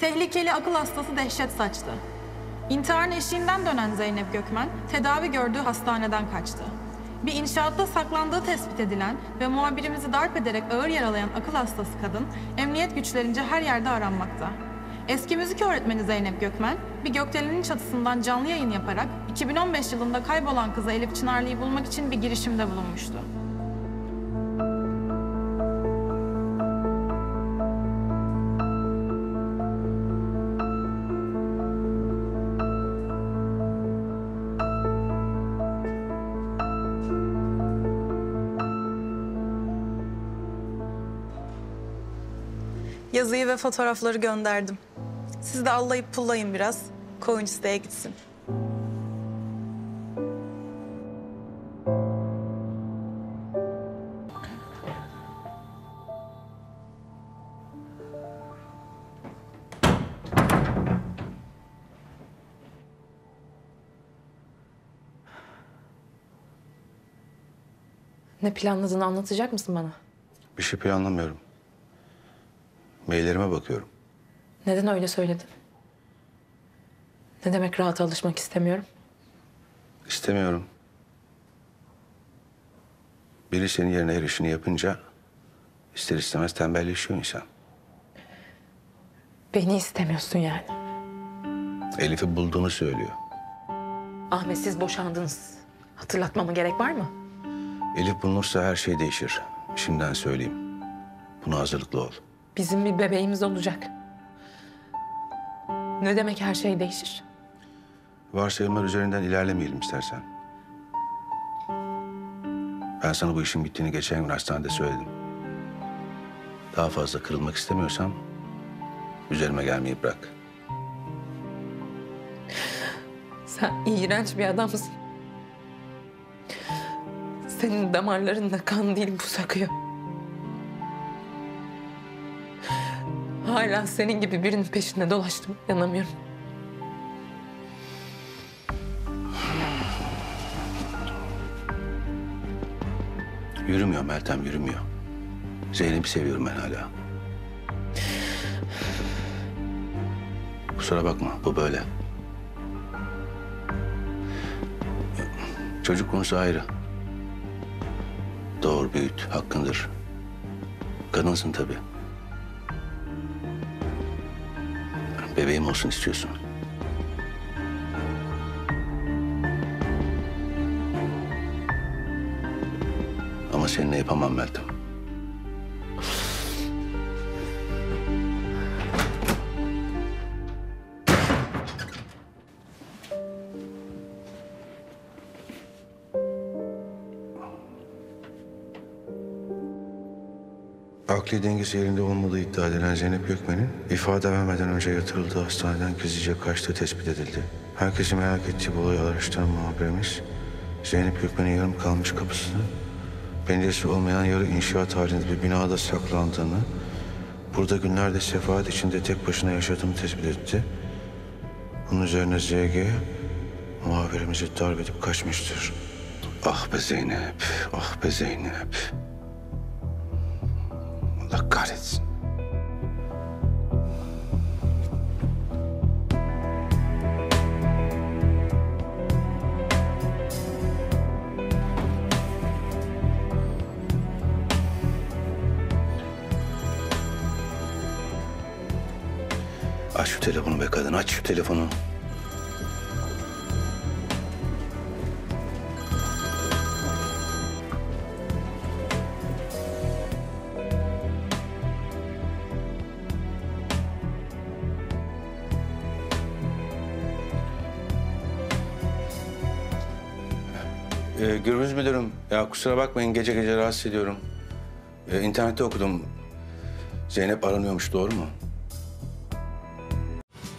Tehlikeli akıl hastası dehşet saçtı. İntiharın eşiğinden dönen Zeynep Gökmen, tedavi gördüğü hastaneden kaçtı. Bir inşaatta saklandığı tespit edilen ve muhabirimizi darp ederek ağır yaralayan akıl hastası kadın, emniyet güçlerince her yerde aranmakta. Eski müzik öğretmeni Zeynep Gökmen, bir gökdelenin çatısından canlı yayın yaparak 2015 yılında kaybolan kızı Elif Çınarlı'yı bulmak için bir girişimde bulunmuştu. Yazıyı ve fotoğrafları gönderdim. Siz de allayıp pullayın biraz. Koyun siteye gitsin. Ne planladığını anlatacak mısın bana? Bir şey planlamıyorum. Maillerime bakıyorum. Neden öyle söyledin? Ne demek rahata alışmak istemiyorum? İstemiyorum. Biri senin yerine her işini yapınca ister istemez tembelleşiyor insan. Beni istemiyorsun yani. Elif'i bulduğunu söylüyor. Ahmet, siz boşandınız. Hatırlatmama gerek var mı? Elif bulunursa her şey değişir. Şimdiden söyleyeyim. Buna hazırlıklı ol. Bizim bir bebeğimiz olacak. Ne demek her şey değişir? Varsayımlar üzerinden ilerlemeyelim istersen. Ben sana bu işin bittiğini geçen gün hastanede söyledim. Daha fazla kırılmak istemiyorsam üzerime gelmeyi bırak. Sen iğrenç bir adamsın. Senin damarlarında kan değil buz akıyor. Hala senin gibi birinin peşinde dolaştım. Yanamıyorum. Yürümüyor Meltem, yürümüyor. Zeynep'i seviyorum ben hala. Kusura bakma, bu böyle. Çocuk konusu ayrı. Doğur, büyüt, hakkındır. Kadınsın tabii. Bebeğim olsun istiyorsun. Ama seninle yapamam Meltem. Akli dengesi yerinde olmadığı iddia edilen Zeynep Gökmen'in ifade vermeden önce yatırıldığı hastaneden gizlice kaçtığı tespit edildi. Herkesi merak ettiği bu olayı araştıran muhabirimiz, Zeynep Gökmen'in yarım kalmış kapısını, penceresi olmayan yarı inşaat halinde bir binada saklandığını, burada günlerde sefalet içinde tek başına yaşadığını tespit etti. Bunun üzerine ZG muhabirimizi darp edip kaçmıştır. Ah be Zeynep, ah be Zeynep. Allah kahretsin. Aç şu telefonu be kadın, aç şu telefonu. Gürbüz Müdürüm, ya kusura bakmayın gece gece rahatsız ediyorum. İnternette okudum. Zeynep aranıyormuş, doğru mu?